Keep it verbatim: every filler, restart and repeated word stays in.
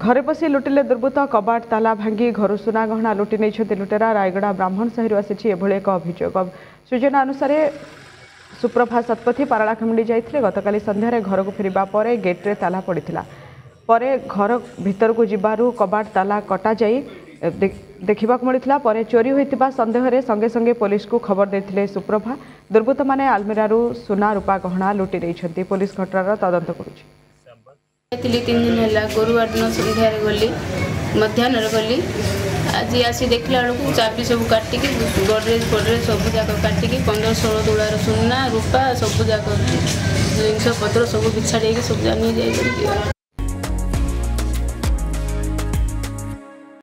घरे पशि लुटिले दुर्बृत्त कबाट ताला भांगी घर सुना गहना लुटि नहीं लुटेरा रायगड़ा ब्राह्मण साहिरु आसी एक अभियोग। सूचना अनुसार सुप्रभा शतपथी पाराला खिमड़ी जाते गतकाली संध्यार घर को फेरिबा परे गेट्रे ताला पड़ता परे घर भीतर को जीवारु कबाट ताला कटा जाई देखा मिलता पर चोरी होता सन्देह संगे संगे पुलिस को खबर देते सुप्रभा। दुर्बृत्त मैंने आलमिरारू सुना रूपा गहना लुटि नहीं। पुलिस घटनार तदंत करुच्ची। तीन दिन है गुरुवार दिन संध्या गली मध्यान गली आज आसी देखला बेलू चाबी सब काटिकी गोडरेज फोडरेज सबूक काटिकी पंद्रह षोल तोलार सुना रूपा सबूक जिनपतर सब बिछाड़ी सबूत नहीं जा।